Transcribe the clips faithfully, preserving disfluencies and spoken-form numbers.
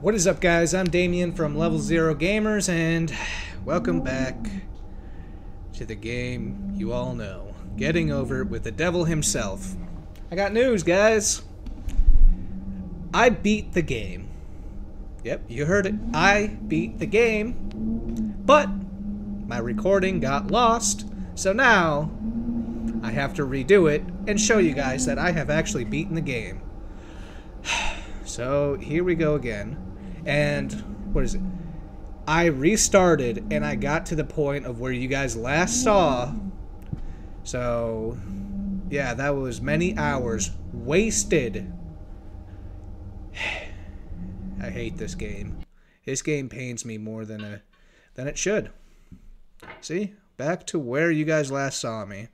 What is up, guys? I'm Damian from Level Zero Gamers, and welcome back to the game you all know, Getting Over It with the Devil himself. I got news, guys. I beat the game. Yep, you heard it. I beat the game, but my recording got lost, so now I have to redo it and show you guys that I have actually beaten the game. So here we go again, and what is it? I restarted and I got to the point of where you guys last saw. So yeah, that was many hours wasted. I hate this game. This game pains me more than a than it should. See, back to where you guys last saw me.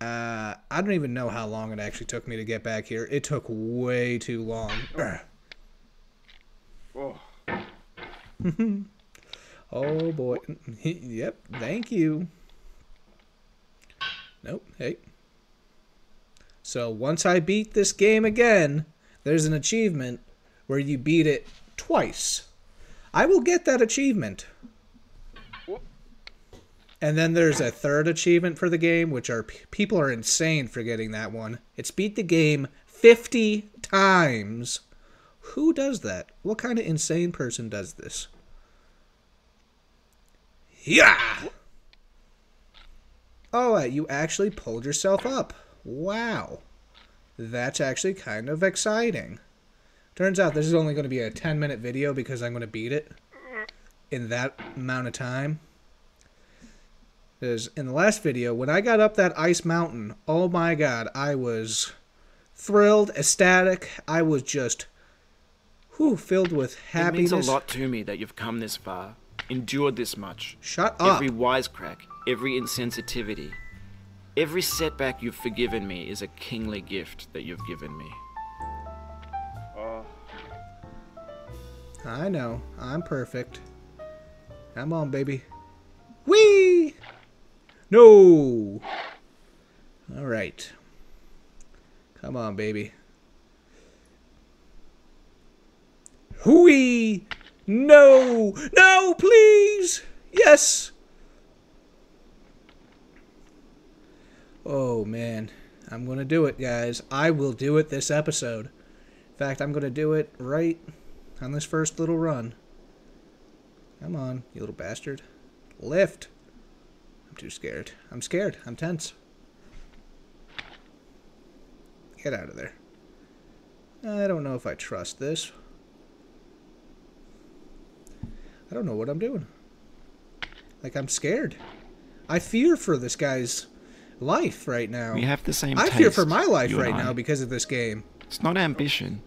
Uh, I don't even know how long it actually took me to get back here. It took way too long. Oh, oh boy. Yep, thank you. Nope, hey. So once I beat this game again, there's an achievement where you beat it twice. I will get that achievement. And then there's a third achievement for the game, which are people are insane for getting that one. It's beat the game fifty times. Who does that? What kind of insane person does this? Yeah! Oh, you actually pulled yourself up. Wow. That's actually kind of exciting. Turns out this is only going to be a ten minute video because I'm going to beat it in that amount of time. Is in the last video, when I got up that ice mountain, oh my god, I was thrilled, ecstatic. I was just, whew, filled with happiness. It means a lot to me that you've come this far, endured this much. Shut up. Every wisecrack, every insensitivity, every setback you've forgiven me is a kingly gift that you've given me. Uh. I know, I'm perfect. Come on, baby. Whee! No! Alright. Come on, baby. Hooey! No! No, please! Yes! Oh, man. I'm gonna do it, guys. I will do it this episode. In fact, I'm gonna do it right on this first little run. Come on, you little bastard. Lift! I'm too scared. I'm scared. I'm tense. Get out of there. I don't know if I trust this. I don't know what I'm doing. Like, I'm scared. I fear for this guy's life right now. We have the same I taste, fear for my life right now because of this game. It's not ambition.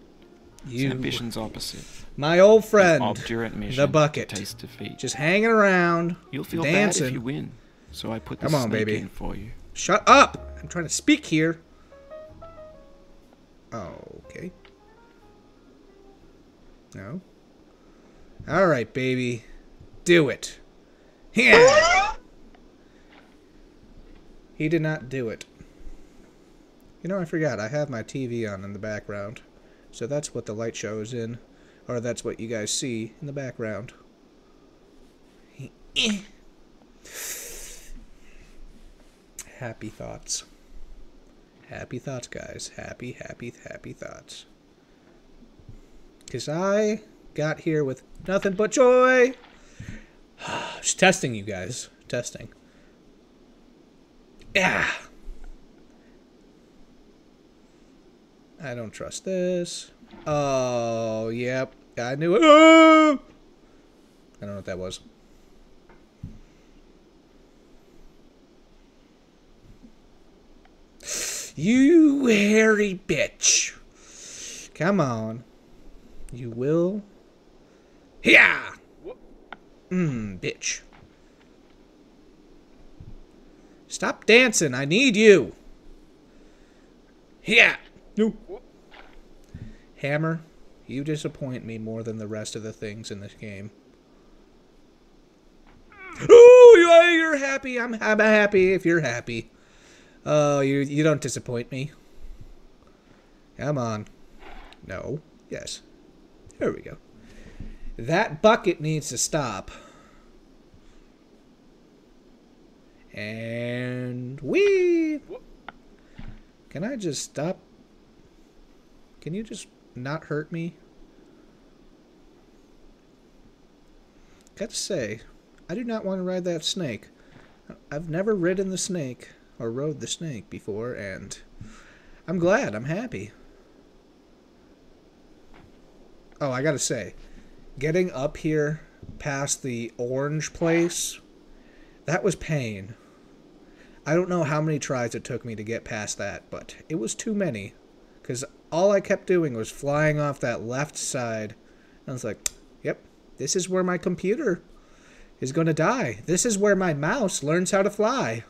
You. It's ambition's opposite. My old friend, obdurate mission, the bucket, taste defeat. Just hanging around, you'll feel dancing. Bad if you win, so I put this Come on, baby. In for you. Shut up! I'm trying to speak here. Oh, okay. No. All right, baby, do it. Yeah. He did not do it. You know, I forgot. I have my T V on in the background, so that's what the light show is in. Or that's what you guys see in the background. Happy thoughts. Happy thoughts, guys. Happy, happy, happy thoughts. Because I got here with nothing but joy. Just testing you guys. Testing. Yeah. I don't trust this. Oh, yep. I knew it. Oh! I don't know what that was. You hairy bitch. Come on. You will. Yeah! Mmm, bitch. Stop dancing. I need you. Yeah. No. Hammer, you disappoint me more than the rest of the things in this game. Oh, you're happy. I'm happy if you're happy. Oh, you you don't disappoint me. Come on. No. Yes. There we go. That bucket needs to stop. And whee! Can I just stop? Can you just not hurt me? Gotta say, I do not want to ride that snake. I've never ridden the snake, or rode the snake before, and I'm glad, I'm happy. Oh, I gotta say, getting up here past the orange place, that was pain. I don't know how many tries it took me to get past that, but it was too many. Because all I kept doing was flying off that left side. I was like, yep, this is where my computer is going to die. This is where my mouse learns how to fly.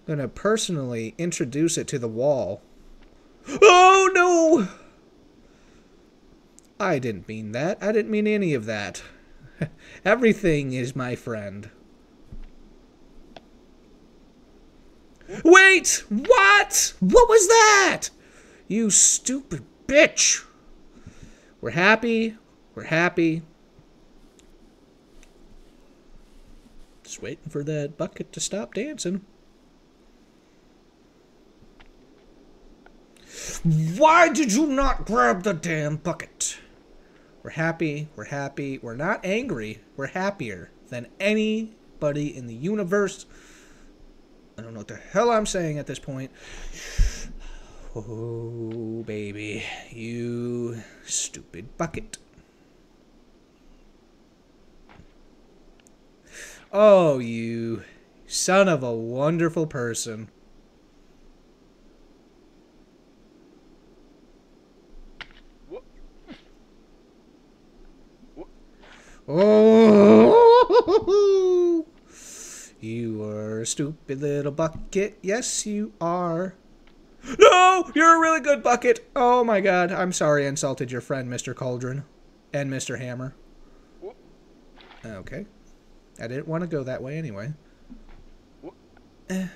I'm going to personally introduce it to the wall. Oh, no! I didn't mean that. I didn't mean any of that. Everything is my friend. Wait! What? What was that? You stupid bitch. We're happy. We're happy. Just waiting for that bucket to stop dancing. Why did you not grab the damn bucket? We're happy. We're happy. We're not angry. We're happier than anybody in the universe. I don't know what the hell I'm saying at this point. Oh, baby. You stupid bucket. Oh, you son of a wonderful person. Oh, you are a stupid little bucket. Yes, you are. No, you're a really good bucket. Oh, my God. I'm sorry I insulted your friend, Mister Cauldron and Mister Hammer. Okay. I didn't want to go that way anyway. Eh.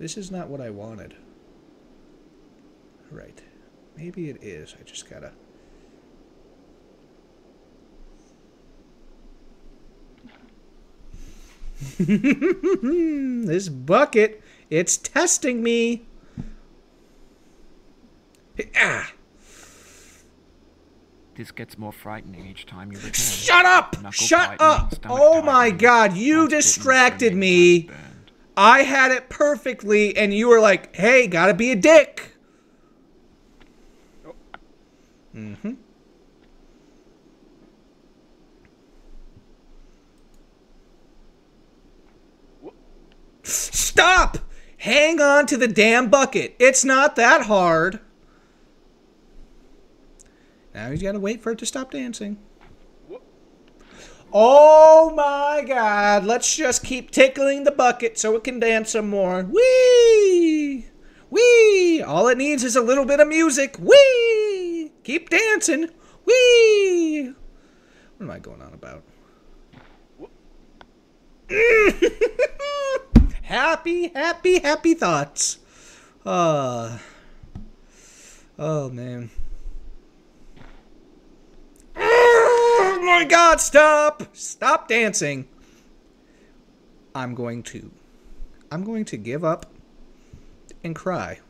This is not what I wanted. Right. Maybe it is. I just gotta... This bucket, it's testing me. Ah. This gets more frightening each time you return. Shut up! Knuckle Shut up! Oh my God, you distracted me. I had it perfectly, and you were like, hey, gotta be a dick. Mm-hmm. Stop! Hang on to the damn bucket. It's not that hard. Now he's got to wait for it to stop dancing. Oh my God. Let's just keep tickling the bucket so it can dance some more. Whee! Whee! All it needs is a little bit of music. Whee! Keep dancing. Whee! What am I going on about? Happy, happy, happy thoughts. Uh, oh, man. Oh, my God, stop. Stop dancing. I'm going to. I'm going to give up and cry.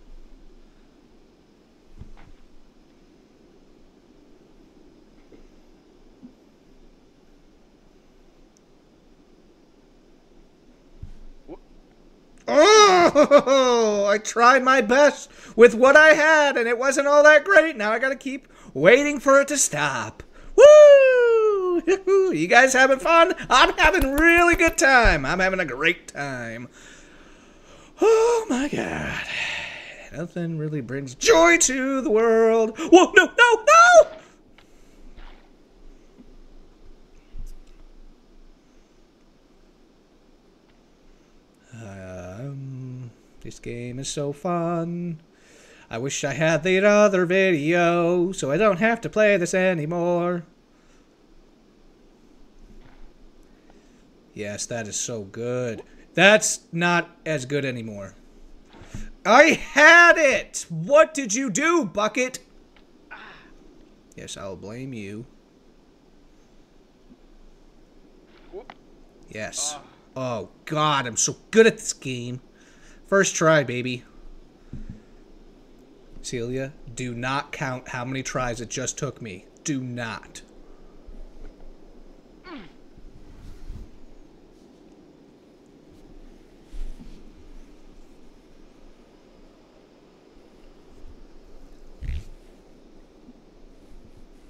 Oh, I tried my best with what I had, and it wasn't all that great. Now I gotta keep waiting for it to stop. Woo! You guys having fun? I'm having a really good time. I'm having a great time. Oh, my God. Nothing really brings joy to the world. Whoa, no, no, no! Um, this game is so fun. I wish I had that other video so I don't have to play this anymore. Yes, that is so good. That's not as good anymore. I had it! What did you do, Bucket? Yes, I'll blame you. Yes. Oh, God, I'm so good at this game. First try, baby. Celia, do not count how many tries it just took me. Do not.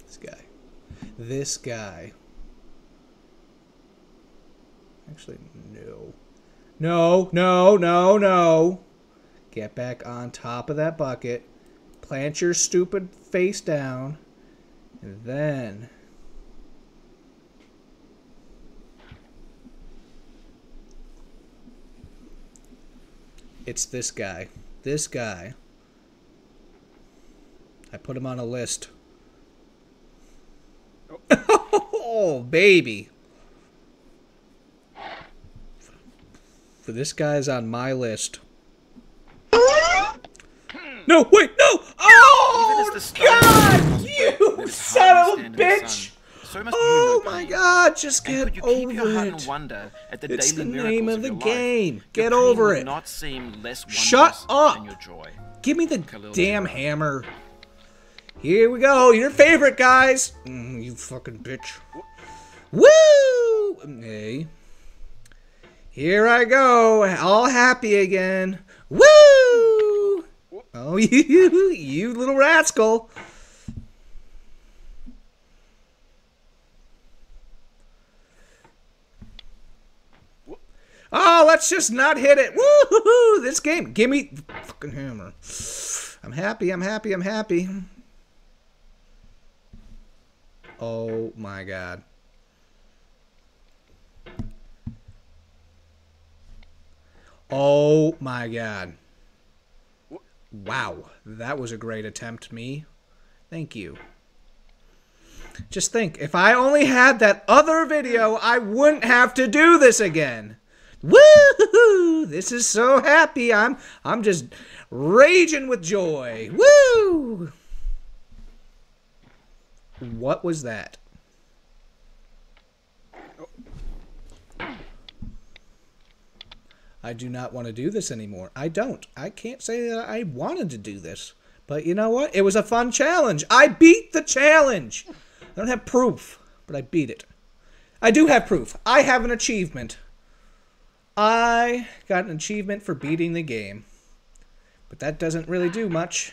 This guy. This guy. Actually, no. No, no, no, no. Get back on top of that bucket. Plant your stupid face down. And then... it's this guy. This guy. I put him on a list. Oh, oh baby. This guy's on my list. No, wait, no! Oh, God! You son of a bitch! Oh, my God! Just get over it. It's the name of the game. Get over it. Shut up! Give me the damn hammer. Here we go. Your favorite, guys. Mm, you fucking bitch. Woo! Hey. Here I go, all happy again. Woo! Oh, you, you little rascal. Oh, let's just not hit it. Woo-hoo-hoo, this game. Give me the fucking hammer. I'm happy, I'm happy, I'm happy. Oh, my God. Oh, my God. Wow. That was a great attempt, me. Thank you. Just think, if I only had that other video, I wouldn't have to do this again. Woo! This is so happy. I'm I'm just raging with joy. Woo! What was that? I do not want to do this anymore. I don't. I can't say that I wanted to do this. But you know what? It was a fun challenge. I beat the challenge. I don't have proof, but I beat it. I do have proof. I have an achievement. I got an achievement for beating the game. But that doesn't really do much.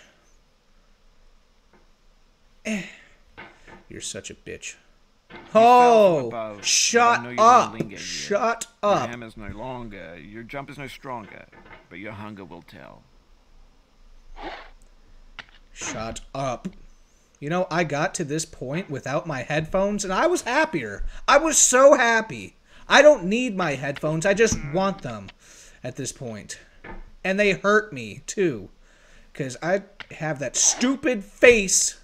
Eh. You're such a bitch. Oh, above, shut up, shut up. Your hammer's no longer, your jump is no stronger, but your hunger will tell. Shut up. You know, I got to this point without my headphones, and I was happier. I was so happy. I don't need my headphones, I just want them at this point. And they hurt me, too, because I have that stupid face...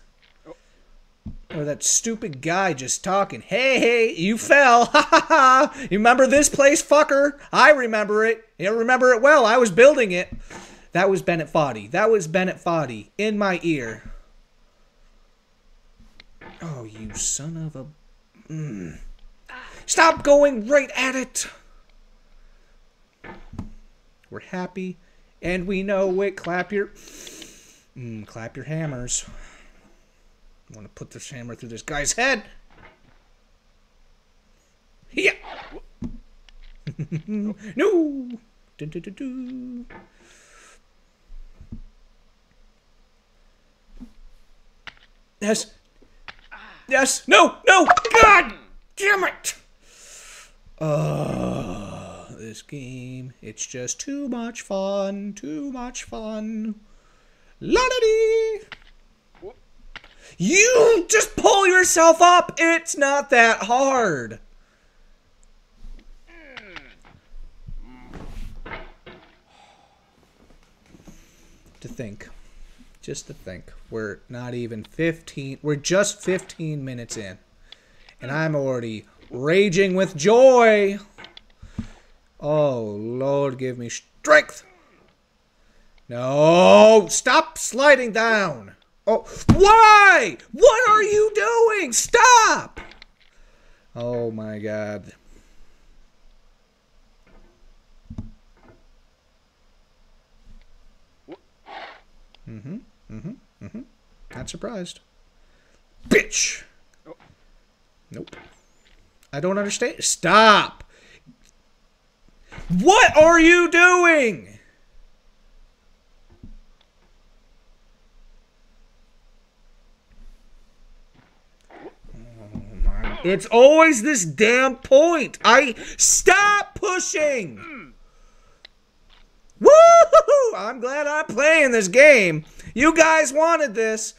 or that stupid guy just talking. Hey, hey, you fell. Ha, ha, ha. You remember this place, fucker? I remember it. I remember it well. I was building it. That was Bennett Foddy. That was Bennett Foddy in my ear. Oh, you son of a... Mm. Stop going right at it. We're happy, and we know it. Clap your... Mm, clap your hammers. I want to put this hammer through this guy's head. Yeah. No. Du, du, du, du. Yes. Yes. No. No. God damn it. Oh, this game. It's just too much fun. Too much fun. La-da-dee. You just pull yourself up. It's not that hard. To think. Just to think. We're not even fifteen. We're just fifteen minutes in. And I'm already raging with joy. Oh, Lord, give me strength. No, stop sliding down. Oh, why? What are you doing? Stop. Oh, my God. Mm-hmm, mm-hmm, mm-hmm. Not surprised. Bitch. Nope. I don't understand. Stop. What are you doing? Oh my. It's always this damn point. I stop pushing. Woo-hoo-hoo! I'm glad I'm playing this game. You guys wanted this.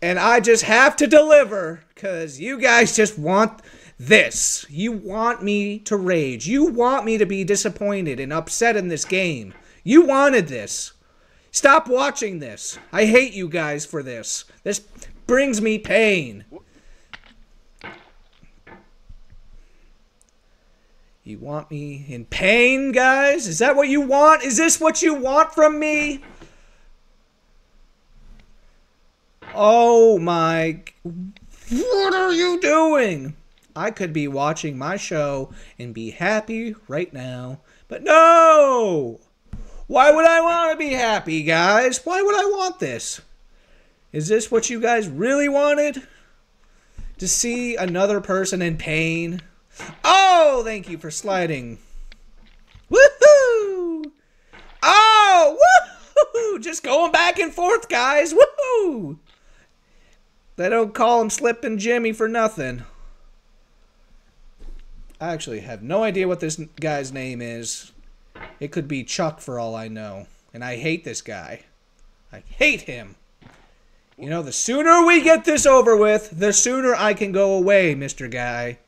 And I just have to deliver, because you guys just want this. You want me to rage. You want me to be disappointed and upset in this game. You wanted this. Stop watching this. I hate you guys for this. This brings me pain. You want me in pain, guys? Is that what you want? Is this what you want from me? Oh my, what are you doing? I could be watching my show and be happy right now, but no! Why would I want to be happy, guys? Why would I want this? Is this what you guys really wanted? To see another person in pain? Oh, thank you for sliding. Woohoo! Oh, woohoo! Just going back and forth, guys. Woohoo! They don't call him Slippin' Jimmy for nothing. I actually have no idea what this guy's name is. It could be Chuck for all I know. And I hate this guy. I hate him. You know, the sooner we get this over with, the sooner I can go away, Mister Guy.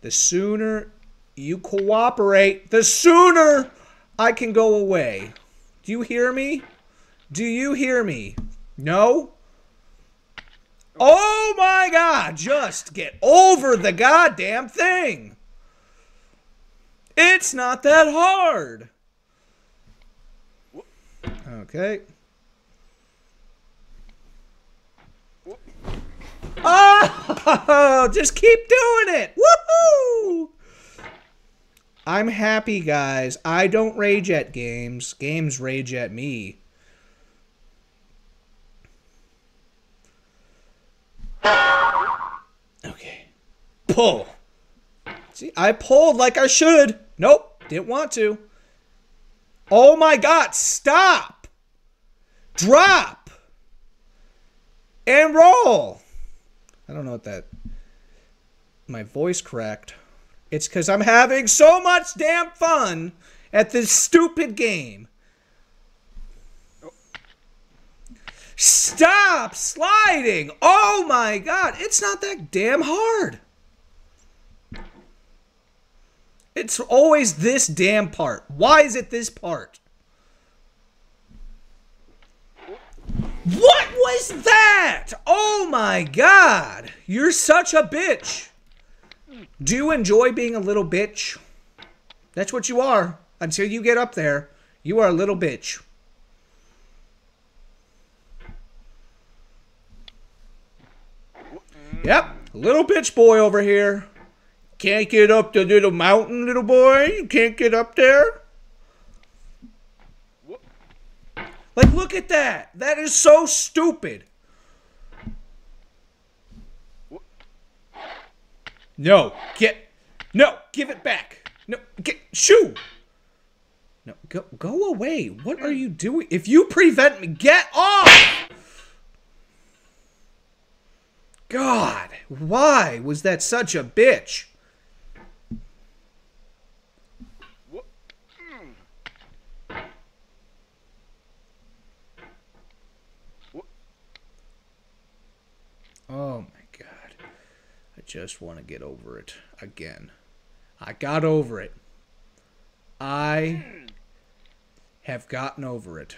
The sooner you cooperate, the sooner I can go away. Do you hear me? Do you hear me? No? Oh my God, just get over the goddamn thing. It's not that hard. Okay. Oh, just keep doing it. Woohoo! I'm happy, guys. I don't rage at games. Games rage at me. Okay. Pull. See, I pulled like I should. Nope. Didn't want to. Oh my God. Stop. Drop. And roll. I don't know what that... My voice cracked. It's because I'm having so much damn fun at this stupid game. Stop sliding! Oh my God, it's not that damn hard. It's always this damn part. Why is it this part? What was that? Oh my God, you're such a bitch. Do you enjoy being a little bitch? That's what you are. Until you get up there, you are a little bitch. Yep, little bitch boy over here. Can't get up the little mountain, little boy. You can't get up there. Like, look at that. That is so stupid. No, get, no, give it back. No, get, shoo. No, go, go away. What are you doing? If you prevent me, get off. God, why was that such a bitch? Oh, my God. I just want to get over it again. I got over it. I have gotten over it.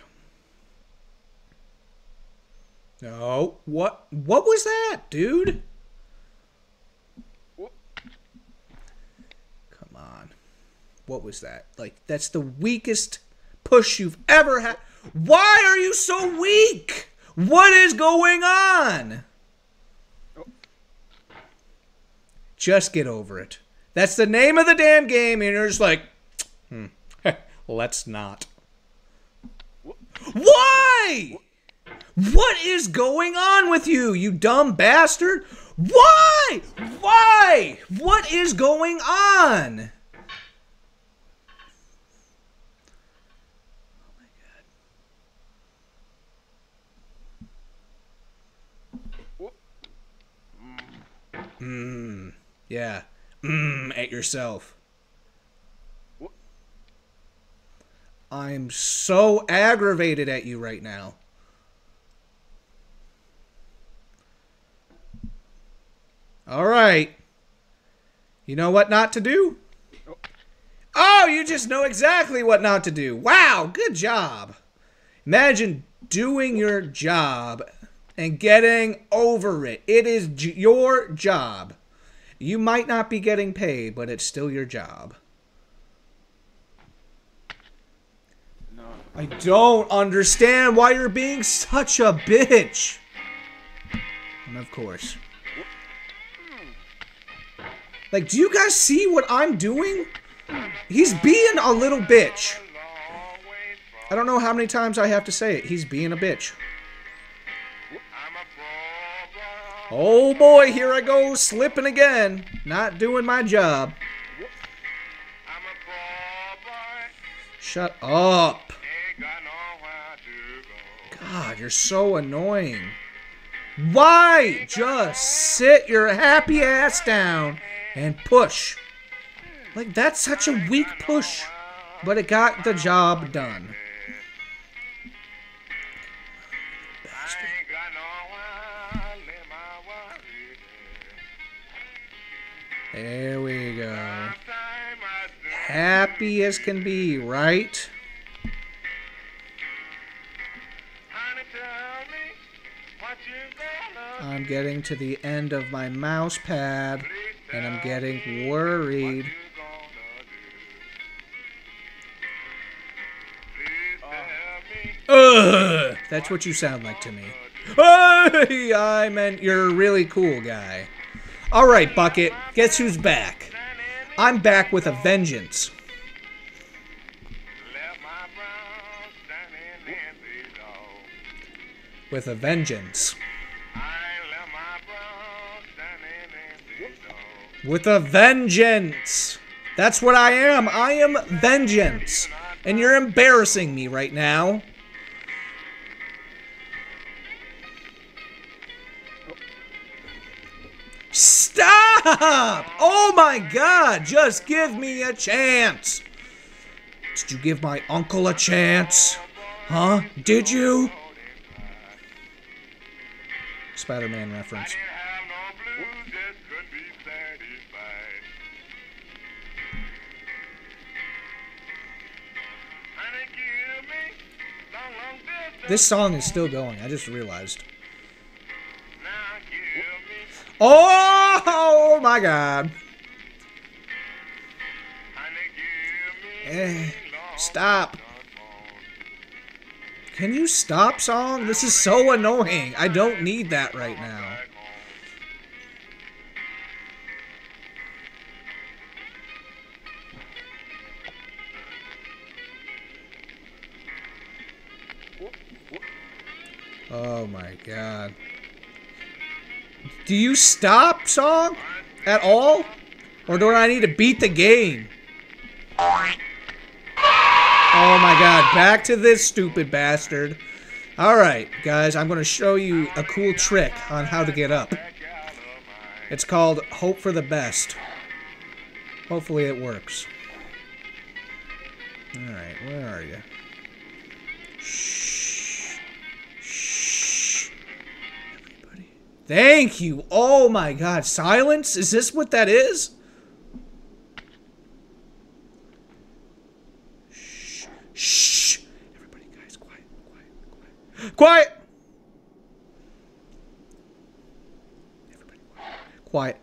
No, what what was that, dude? What was that? Like, that's the weakest push you've ever had. Why are you so weak? What is going on? Just get over it. That's the name of the damn game, and you're just like, hmm, let's not. Why? What is going on with you, you dumb bastard? Why? Why? What is going on? Oh my God. Mmm. Yeah. Mmm. At yourself. I'm so aggravated at you right now. All right. You know what not to do? Oh, you just know exactly what not to do. Wow, good job. Imagine doing your job and getting over it. It is j- your job. You might not be getting paid, but it's still your job. No. I don't understand why you're being such a bitch. And of course... Like, do you guys see what I'm doing? He's being a little bitch. I don't know how many times I have to say it. He's being a bitch. Oh boy, here I go, slipping again. Not doing my job. Shut up. God, you're so annoying. Why? Just sit your happy ass down and push. Like, that's such a weak push, but it got the job done. Bastard. There we go. Happy as can be, right? I'm getting to the end of my mouse pad. And I'm getting worried. Ugh! That's what you sound like to me. Hey, I meant you're a really cool guy. Alright, Bucket. Guess who's back? I'm back with a vengeance. With a vengeance. With a vengeance. That's what I am. I am vengeance. And you're embarrassing me right now. Stop! Oh my God, just give me a chance. Did you give my uncle a chance? Huh? Did you? Spider-Man reference. This song is still going. I just realized. Oh, oh my God. Eh, stop. Can you stop, song? This is so annoying. I don't need that right now. Oh my God. Do you stop, song? At all? Or do I need to beat the game? Oh my God, back to this stupid bastard. Alright, guys, I'm going to show you a cool trick on how to get up. It's called Hope for the Best. Hopefully it works. Alright, where are you? Thank you. Oh my God. Silence? Is this what that is? Shh. Shh. Everybody, guys, quiet, quiet, quiet. Quiet! Everybody, quiet. Quiet.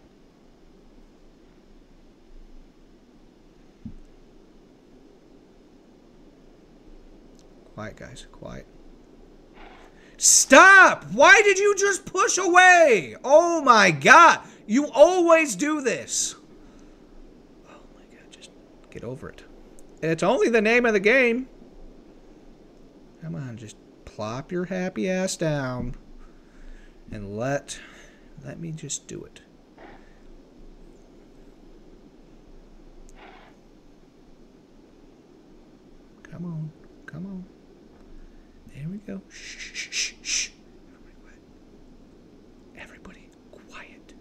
Quiet, guys. Quiet. Stop! Why did you just push away? Oh my god! You always do this. Oh my god, just get over it. And it's only the name of the game. Come on, just plop your happy ass down. And let... Let me just do it. Come on. Come on. There we go. Shh, shh, shh, shh. Everybody quiet. Everybody quiet.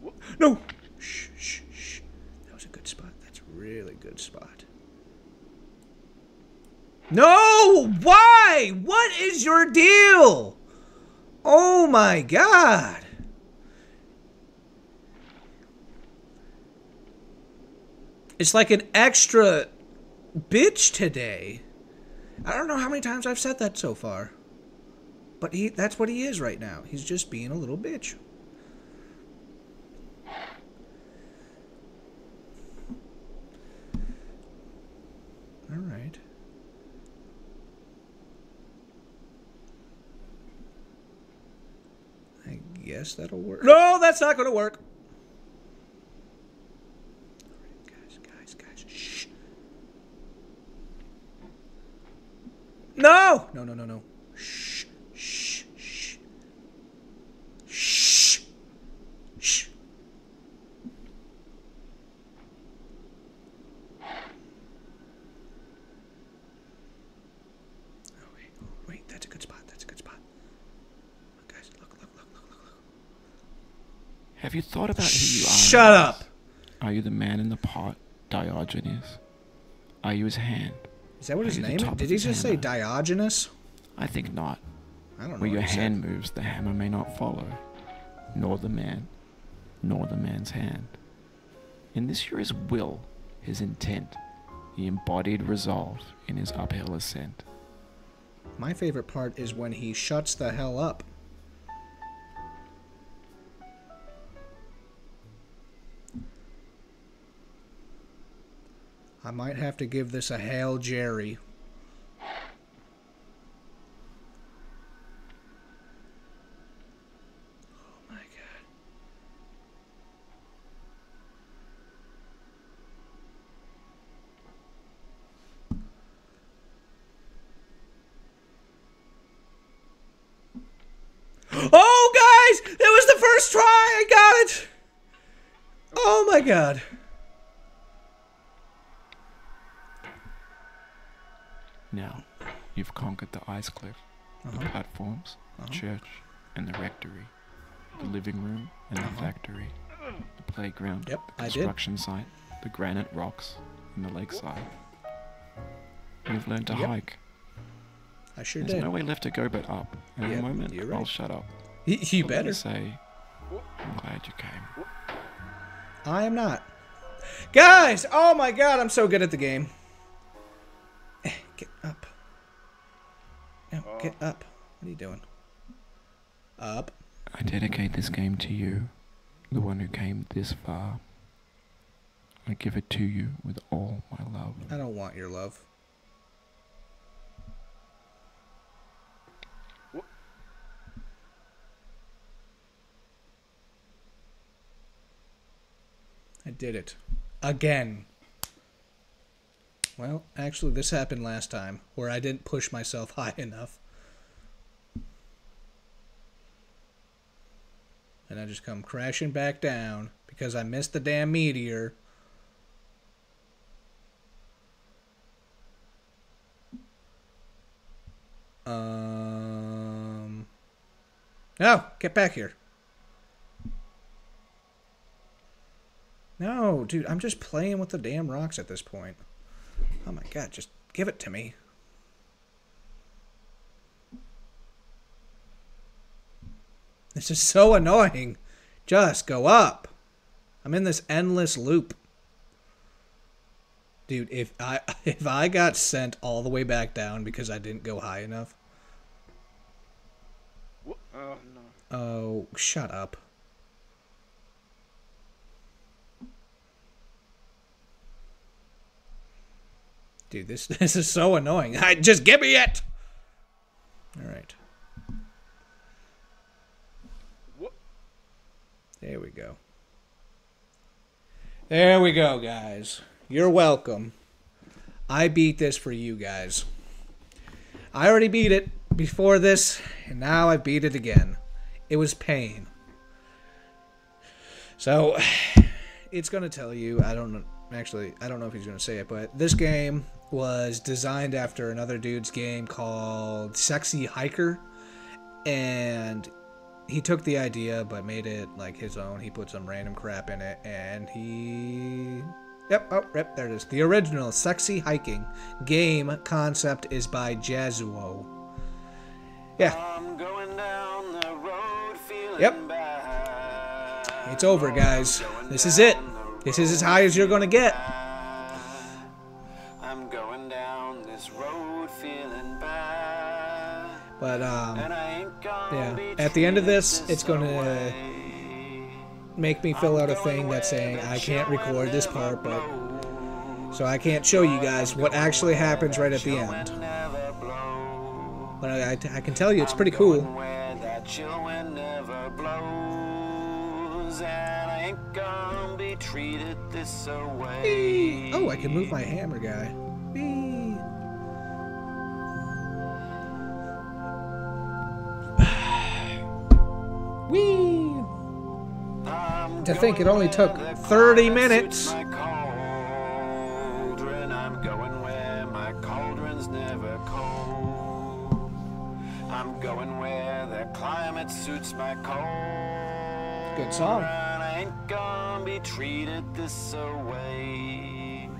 What? No! Shh, shh, shh. That was a good spot. That's a really good spot. No! Why? What is your deal? Oh my god! It's like an extra bitch today. I don't know how many times I've said that so far. But he, that's what he is right now. He's just being a little bitch. Alright. I guess that'll work. No, that's not going to work. No! No, no, no, no. Shh, shh, shh. Shh. Shh. Oh, wait. Oh, wait. That's a good spot. That's a good spot. Look, guys. Look, look, look, look, look, look. Have you thought about who you are? Shut up! Are you the man in the pot, Diogenes? Are you his hand? Is that what his name is? Did he just say Diogenes? I think not. I don't know. Where your hand moves, the hammer may not follow, nor the man, nor the man's hand. In this here is will, his intent, the embodied resolve in his uphill ascent. My favorite part is when he shuts the hell up. I might have to give this a Hail Jerry. Oh my god. Oh guys! That was the first try! I got it! Oh my god. Now, you've conquered the ice cliff, uh-huh. the platforms, uh-huh. the church, and the rectory, the living room, and uh-huh. the factory, the playground, yep, the construction site, the granite rocks, and the lakeside. You've learned to yep. hike. I sure There's did. There's no way left to go but up. In yep, a moment, right. I'll shut up. You, you better. Say, I'm glad you came. I am not. Guys, oh my god, I'm so good at the game. Get up. No, get up. What are you doing? Up. I dedicate this game to you, the one who came this far. I give it to you with all my love. I don't want your love. What? I did it. Again. Well, actually, this happened last time, where I didn't push myself high enough. And I just come crashing back down, because I missed the damn meteor. Um... No! Get back here! No, dude, I'm just playing with the damn rocks at this point. Oh my god, just give it to me. This is so annoying. Just go up. I'm in this endless loop. Dude, if I if I got sent all the way back down because I didn't go high enough. Oh, no. Oh, shut up. Dude, this this is so annoying. I, just give me it. All right. There we go. There we go, guys. You're welcome. I beat this for you guys. I already beat it before this, and now I beat it again. It was pain. So, it's going to tell you, I don't know, actually, I don't know if he's going to say it, but this game was designed after another dude's game called Sexy Hiker, and he took the idea but made it like his own. He put some random crap in it, and he... Yep, oh, yep, there it is. The original Sexy Hiking game concept is by Jazuo. Yeah. I'm going down the road feeling yep. Bad. It's over, guys. This is it. This is as high as you're going to get. I'm going down this road feeling bad. But, um, and I ain't yeah. At the end of this, this it's going to... make me fill out a thing that's saying I can't record this part, but so I can't show you guys what actually happens right at the end. But I, I, I can tell you it's pretty cool. Eee. Oh, I can move my hammer guy. Eee. To think it only took thirty minutes. I'm going where my cauldron's never cold. I'm going where the climate suits my cold. Good song. I ain't gonna be treated this way.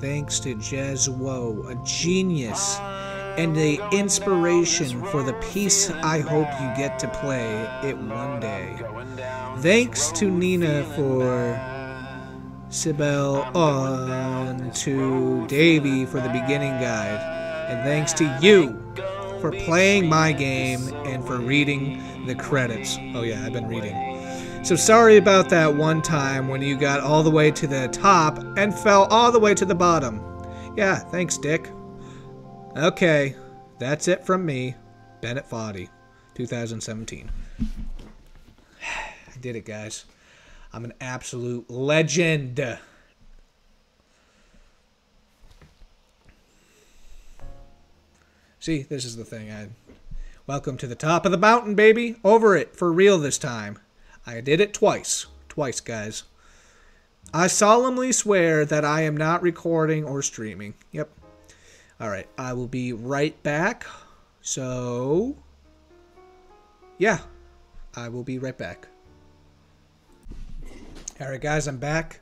Thanks to Jazuo, a genius. And the inspiration for the piece I hope you get to play it one day. Thanks to Nina for Sibel on to Davey for the beginning guide. And thanks to you for playing my game and for reading the credits. Oh yeah, I've been reading. So sorry about that one time when you got all the way to the top and fell all the way to the bottom. Yeah, thanks, Dick. Okay, that's it from me, Bennett Foddy, two thousand seventeen. I did it, guys. I'm an absolute legend. See, this is the thing. I welcome to the top of the mountain, baby. Over it, for real this time. I did it twice. Twice, guys. I solemnly swear that I am not recording or streaming. Yep. Alright, I will be right back. So, yeah, I will be right back. Alright, guys, I'm back.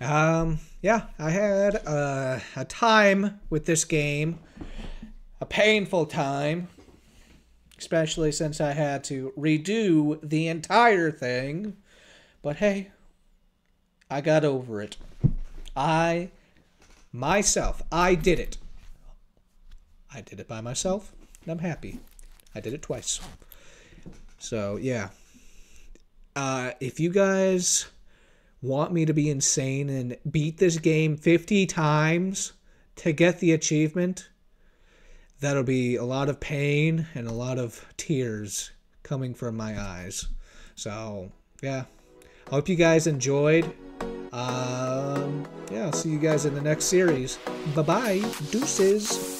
Um, yeah, I had a, a time with this game. A painful time. Especially since I had to redo the entire thing. But hey, I got over it. I, myself, I did it. I did it by myself, and I'm happy. I did it twice. So, yeah. Uh, if you guys want me to be insane and beat this game fifty times to get the achievement, that'll be a lot of pain and a lot of tears coming from my eyes. So, yeah. I hope you guys enjoyed. Um, yeah, I'll see you guys in the next series. Bye-bye. Deuces.